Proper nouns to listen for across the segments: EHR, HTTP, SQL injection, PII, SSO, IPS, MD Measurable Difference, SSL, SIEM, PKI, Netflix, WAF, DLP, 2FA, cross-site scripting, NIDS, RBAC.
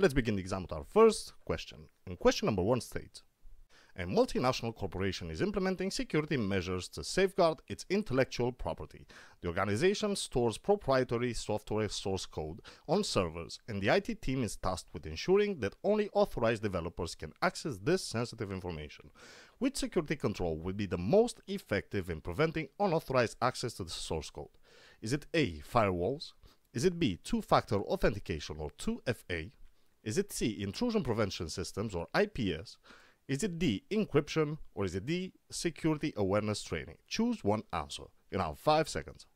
Let's begin the exam with our first question. And question number 1 states, a multinational corporation is implementing security measures to safeguard its intellectual property. The organization stores proprietary software source code on servers, and the IT team is tasked with ensuring that only authorized developers can access this sensitive information. Which security control would be the most effective in preventing unauthorized access to the source code? Is it A, firewalls? Is it B, two-factor authentication or 2FA? Is it C, intrusion prevention systems or IPS? Is it D, encryption, or is it D, security awareness training? Choose one answer in our 5 seconds.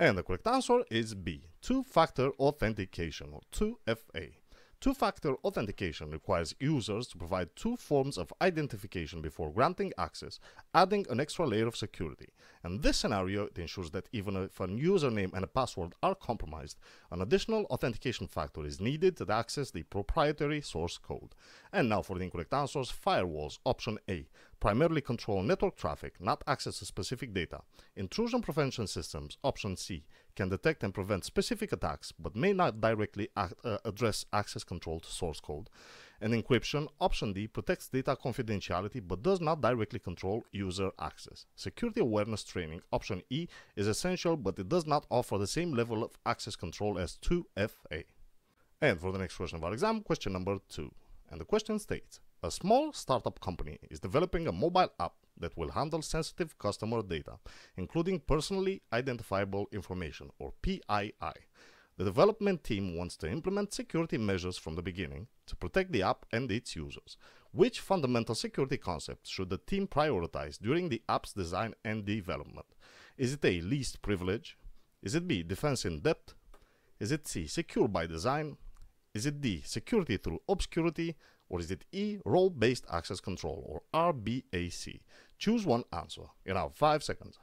And the correct answer is B, two-factor authentication or 2FA. Two-factor authentication requires users to provide 2 forms of identification before granting access, adding an extra layer of security. In this scenario, it ensures that even if a username and a password are compromised, an additional authentication factor is needed to access the proprietary source code. And now for the incorrect answers, firewalls, option A. Primarily control network traffic, not access to specific data. Intrusion prevention systems, option C, can detect and prevent specific attacks, but may not directly address access control to source code. And encryption, option D, protects data confidentiality, but does not directly control user access. Security awareness training, option E, is essential, but it does not offer the same level of access control as 2FA. And for the next question of our exam, question number 2. And the question states, a small startup company is developing a mobile app that will handle sensitive customer data, including personally identifiable information, or PII. The development team wants to implement security measures from the beginning to protect the app and its users. Which fundamental security concepts should the team prioritize during the app's design and development? Is it A, least privilege? Is it B, defense in depth? Is it C, secure by design? Is it D, security through obscurity? Or is it E, role-based access control, or RBAC? Choose one answer in our 5 seconds.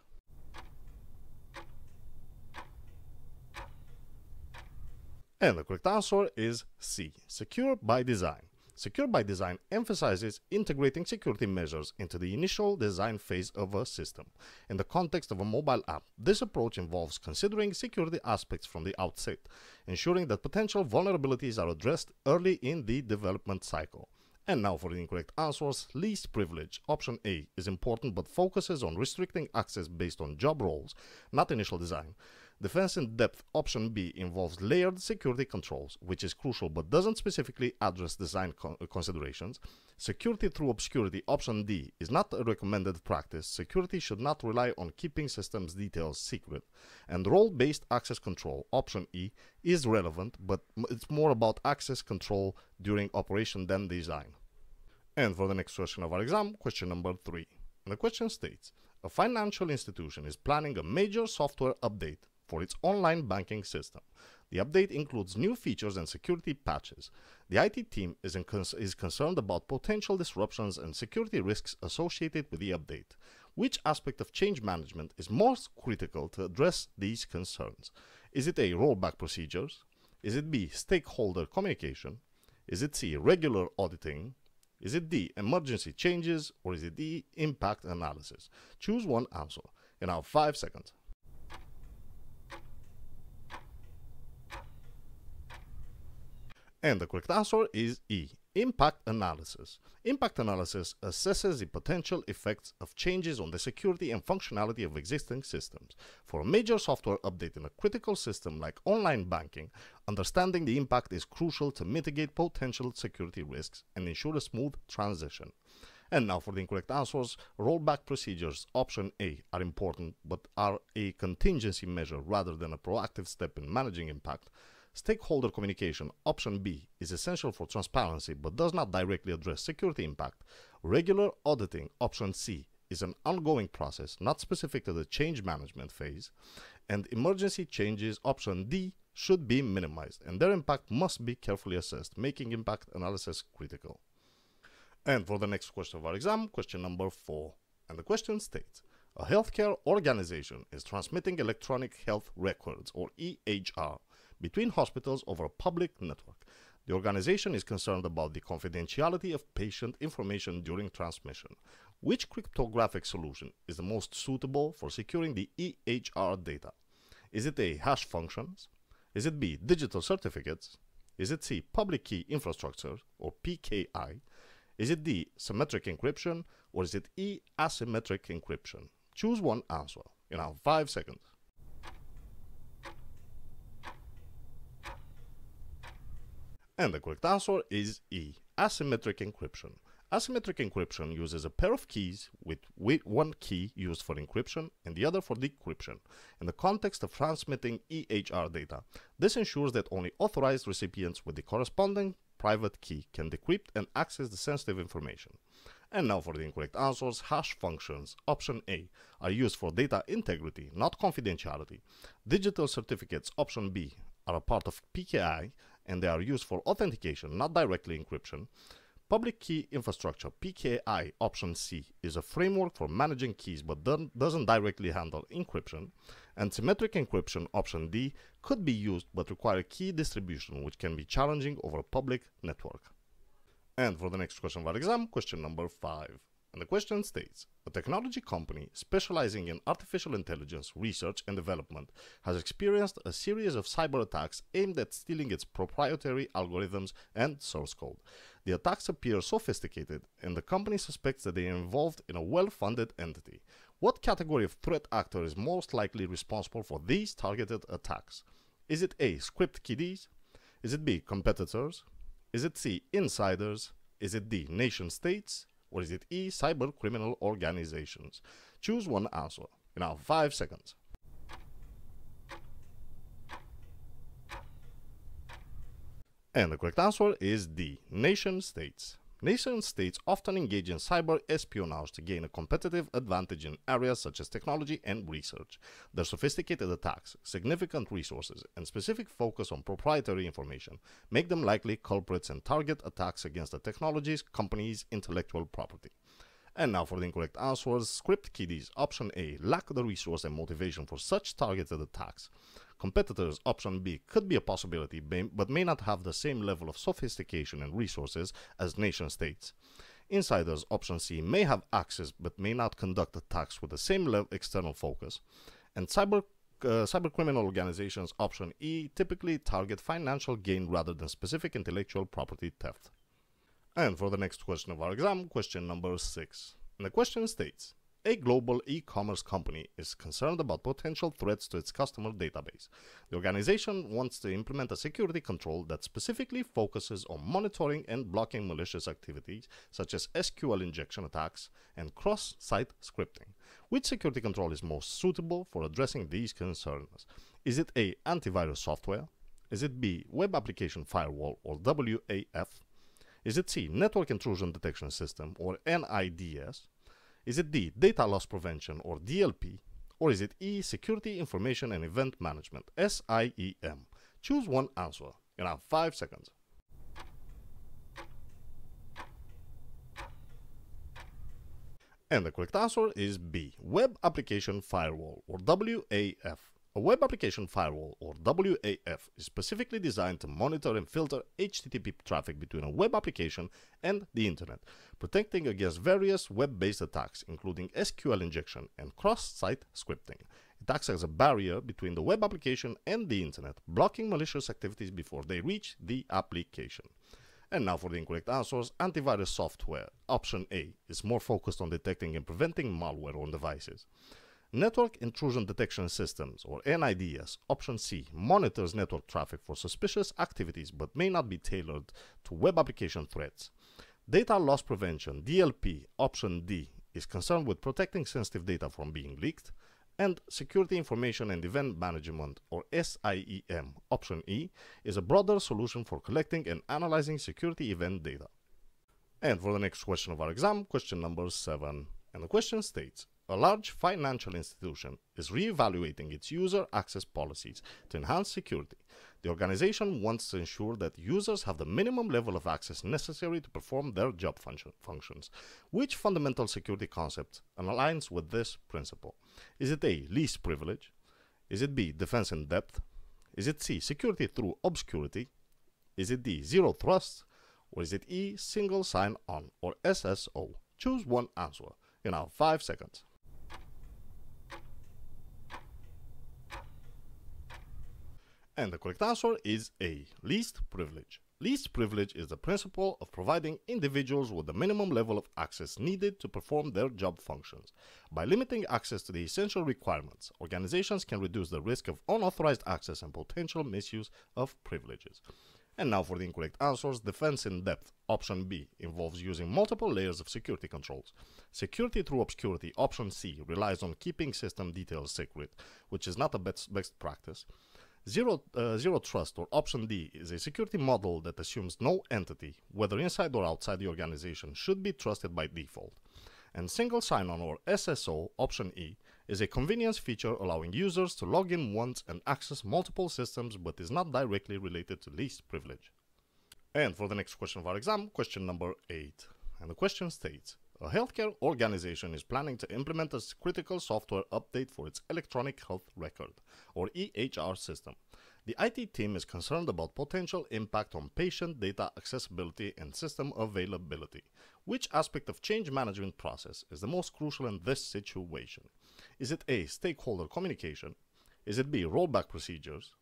And the correct answer is C, secure by design. Secure by design emphasizes integrating security measures into the initial design phase of a system. In the context of a mobile app, this approach involves considering security aspects from the outset, ensuring that potential vulnerabilities are addressed early in the development cycle. And now for the incorrect answers, least privilege, option A, is important but focuses on restricting access based on job roles, not initial design. Defense in depth, option B, involves layered security controls, which is crucial but doesn't specifically address design considerations. Security through obscurity, option D, is not a recommended practice. Security should not rely on keeping systems details secret. And role-based access control, option E, is relevant, but it's more about access control during operation than design. And for the next question of our exam, question number 3. And the question states, a financial institution is planning a major software update for its online banking system. The update includes new features and security patches. The IT team is concerned about potential disruptions and security risks associated with the update. Which aspect of change management is most critical to address these concerns? Is it A, rollback procedures? Is it B, stakeholder communication? Is it C, regular auditing? Is it D, emergency changes? Or is it D, impact analysis? Choose one answer in our 5 seconds. And the correct answer is E, impact analysis. Impact analysis assesses the potential effects of changes on the security and functionality of existing systems. For a major software update in a critical system like online banking, understanding the impact is crucial to mitigate potential security risks and ensure a smooth transition. And now for the incorrect answers, rollback procedures, option A, are important but are a contingency measure rather than a proactive step in managing impact. Stakeholder communication, option B, is essential for transparency but does not directly address security impact. Regular auditing, option C, is an ongoing process not specific to the change management phase. And emergency changes, option D, should be minimized, and their impact must be carefully assessed, making impact analysis critical. And for the next question of our exam, question number 4. And the question states, a healthcare organization is transmitting electronic health records, or EHR, between hospitals over a public network. The organization is concerned about the confidentiality of patient information during transmission. Which cryptographic solution is the most suitable for securing the EHR data? Is it A, hash functions? Is it B, digital certificates? Is it C, public key infrastructure, or PKI? Is it D, symmetric encryption, or is it E, asymmetric encryption? Choose one answer in our 5 seconds. And the correct answer is E, asymmetric encryption. Asymmetric encryption uses a pair of keys with one key used for encryption and the other for decryption in the context of transmitting EHR data. This ensures that only authorized recipients with the corresponding private key can decrypt and access the sensitive information. And now for the incorrect answers, hash functions, option A, are used for data integrity, not confidentiality. Digital certificates, option B, are a part of PKI and they are used for authentication, not directly encryption. Public key infrastructure, PKI, option C, is a framework for managing keys but doesn't directly handle encryption. And symmetric encryption, option D, could be used but require key distribution, which can be challenging over a public network. And for the next question of our exam, question number 5. And the question states, a technology company specializing in artificial intelligence research and development has experienced a series of cyber attacks aimed at stealing its proprietary algorithms and source code. The attacks appear sophisticated, and the company suspects that they are involved in a well-funded entity. What category of threat actor is most likely responsible for these targeted attacks? Is it A, script kiddies? Is it B, competitors? Is it C, insiders? Is it D, nation states? Or is it E, cyber criminal organizations? Choose one answer in our 5 seconds. And the correct answer is D, nation states. Nation states often engage in cyber espionage to gain a competitive advantage in areas such as technology and research. Their sophisticated attacks, significant resources, and specific focus on proprietary information make them likely culprits and target attacks against the technology's company's intellectual property. And now for the incorrect answers, script kiddies, option A, lack the resource and motivation for such targeted attacks. Competitors, option B, could be a possibility, but may not have the same level of sophistication and resources as nation states. Insiders, option C, may have access, but may not conduct attacks with the same level external focus. And cyber criminal organizations, option E, typically target financial gain rather than specific intellectual property theft. And for the next question of our exam, question number 6. And the question states, a global e-commerce company is concerned about potential threats to its customer database. The organization wants to implement a security control that specifically focuses on monitoring and blocking malicious activities, such as SQL injection attacks and cross-site scripting. Which security control is most suitable for addressing these concerns? Is it A, antivirus software? Is it B, web application firewall, or WAF? Is it C, Network Intrusion Detection System, or NIDS? Is it D, Data Loss Prevention, or DLP? Or is it E, Security Information and Event Management, SIEM? Choose one answer in our 5 seconds. And the correct answer is B, Web Application Firewall, or WAF. A web application firewall, or WAF, is specifically designed to monitor and filter HTTP traffic between a web application and the internet, protecting against various web-based attacks, including SQL injection and cross-site scripting. It acts as a barrier between the web application and the internet, blocking malicious activities before they reach the application. And now for the incorrect answers, antivirus software, option A, is more focused on detecting and preventing malware on devices. Network Intrusion Detection Systems, or NIDS, option C, monitors network traffic for suspicious activities but may not be tailored to web application threats. Data Loss Prevention, DLP, option D, is concerned with protecting sensitive data from being leaked. And Security Information and Event Management, or SIEM, option E, is a broader solution for collecting and analyzing security event data. And for the next question of our exam, question number 7. And the question states, a large financial institution is reevaluating its user access policies to enhance security. The organization wants to ensure that users have the minimum level of access necessary to perform their job functions. Which fundamental security concept aligns with this principle? Is it A, least privilege? Is it B, defense in depth? Is it C, security through obscurity? Is it D, zero trust? Or is it E, single sign-on, or SSO? Choose one answer in our 5 seconds. And the correct answer is A, least privilege. Least privilege is the principle of providing individuals with the minimum level of access needed to perform their job functions. By limiting access to the essential requirements, organizations can reduce the risk of unauthorized access and potential misuse of privileges. And now for the incorrect answers. Defense in depth, option B, involves using multiple layers of security controls. Security through obscurity, option C, relies on keeping system details secret, which is not a best practice. Zero trust, or option D, is a security model that assumes no entity, whether inside or outside the organization, should be trusted by default. And single sign-on, or SSO, option E, is a convenience feature allowing users to log in once and access multiple systems, but is not directly related to least privilege. And for the next question of our exam, question number 8. And the question states, a healthcare organization is planning to implement a critical software update for its electronic health record, or EHR system. The IT team is concerned about potential impact on patient data accessibility and system availability. Which aspect of change management process is the most crucial in this situation? Is it A, stakeholder communication? Is it B, rollback procedures?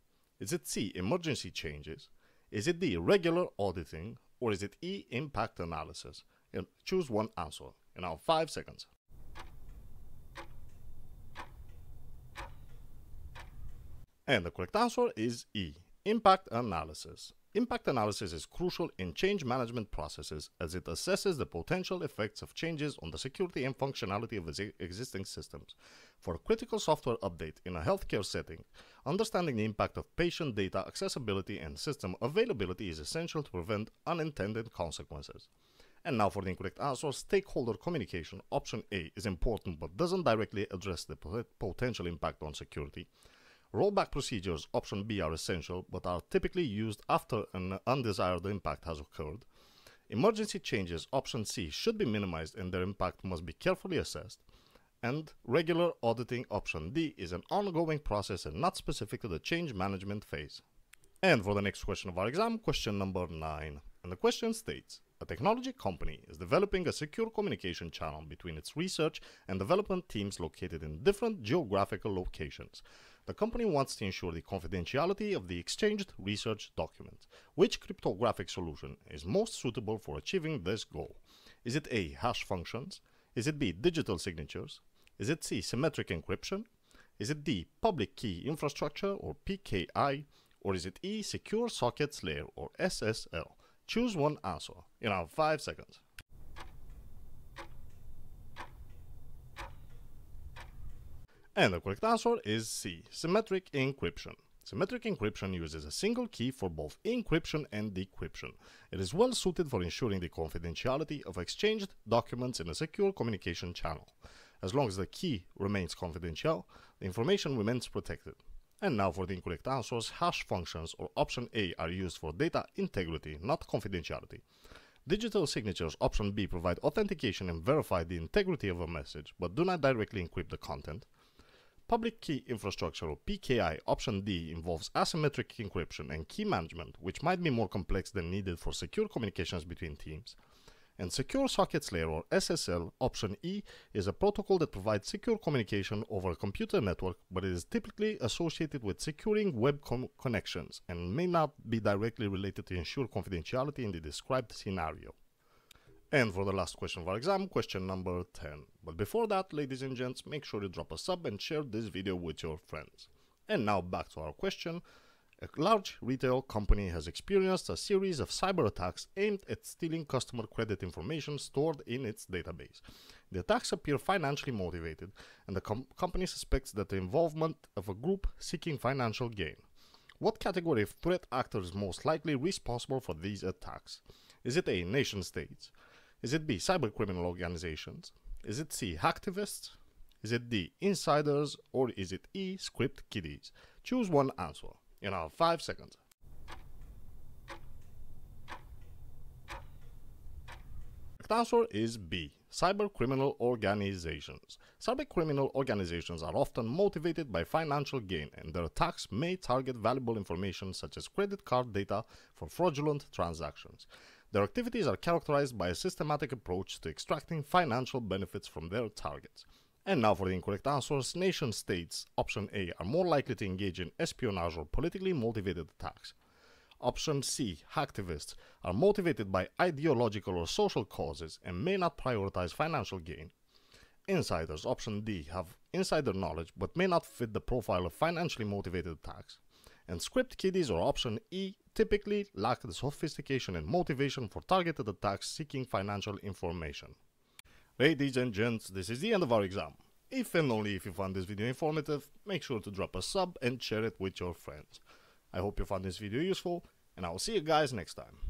Is it C, emergency changes? Is it D, regular auditing? Or is it E, impact analysis? And choose one answer in our 5 seconds. And the correct answer is E, impact analysis. Impact analysis is crucial in change management processes as it assesses the potential effects of changes on the security and functionality of existing systems. For a critical software update in a healthcare setting, understanding the impact of patient data accessibility and system availability is essential to prevent unintended consequences. And now for the incorrect answer, stakeholder communication, option A, is important but doesn't directly address the potential impact on security. Rollback procedures, option B, are essential but are typically used after an undesired impact has occurred. Emergency changes, option C, should be minimized and their impact must be carefully assessed. And regular auditing, option D, is an ongoing process and not specific to the change management phase. And for the next question of our exam, question number 9. And the question states, a technology company is developing a secure communication channel between its research and development teams located in different geographical locations. The company wants to ensure the confidentiality of the exchanged research documents. Which cryptographic solution is most suitable for achieving this goal? Is it A, hash functions? Is it B, digital signatures? Is it C, symmetric encryption? Is it D, public key infrastructure, or PKI? Or is it E, secure sockets layer, or SSL? Choose one answer in our 5 seconds. And the correct answer is C, symmetric encryption. Symmetric encryption uses a single key for both encryption and decryption. It is well suited for ensuring the confidentiality of exchanged documents in a secure communication channel. As long as the key remains confidential, the information remains protected. And now for the incorrect answers, hash functions, or option A, are used for data integrity, not confidentiality. Digital signatures, option B, provide authentication and verify the integrity of a message, but do not directly encrypt the content. Public key infrastructure, or PKI, option D, involves asymmetric encryption and key management, which might be more complex than needed for secure communications between teams. And secure sockets layer, or SSL, option E, is a protocol that provides secure communication over a computer network, but it is typically associated with securing web connections and may not be directly related to ensure confidentiality in the described scenario. And for the last question of our exam, question number 10. But before that, ladies and gents, make sure you drop a sub and share this video with your friends. And now back to our question. A large retail company has experienced a series of cyber attacks aimed at stealing customer credit information stored in its database. The attacks appear financially motivated, and the company suspects that the involvement of a group seeking financial gain. What category of threat actor is most likely responsible for these attacks? Is it A, nation states? Is it B, cybercriminal organizations? Is it C, hacktivists? Is it D, insiders? Or is it E, script kiddies? Choose one answer in our 5 seconds. The answer is B, cybercriminal organizations. Cybercriminal organizations are often motivated by financial gain, and their attacks may target valuable information such as credit card data for fraudulent transactions. Their activities are characterized by a systematic approach to extracting financial benefits from their targets. And now for the incorrect answers, nation states, option A, are more likely to engage in espionage or politically motivated attacks. Option C, hacktivists are motivated by ideological or social causes and may not prioritize financial gain. Insiders, option D, have insider knowledge but may not fit the profile of financially motivated attacks. And script kiddies, or option E, typically lack the sophistication and motivation for targeted attacks seeking financial information. Ladies and gents, this is the end of our exam. If and only if you found this video informative, make sure to drop a sub and share it with your friends. I hope you found this video useful, and I will see you guys next time.